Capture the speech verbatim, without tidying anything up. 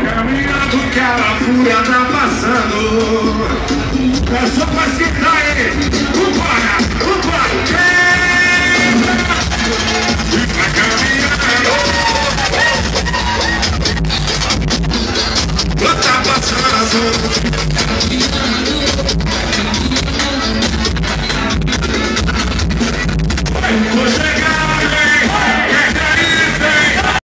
Caminhando que a fúria tá passando. É só pra esquentar.